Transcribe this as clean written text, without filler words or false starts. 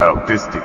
Autistic.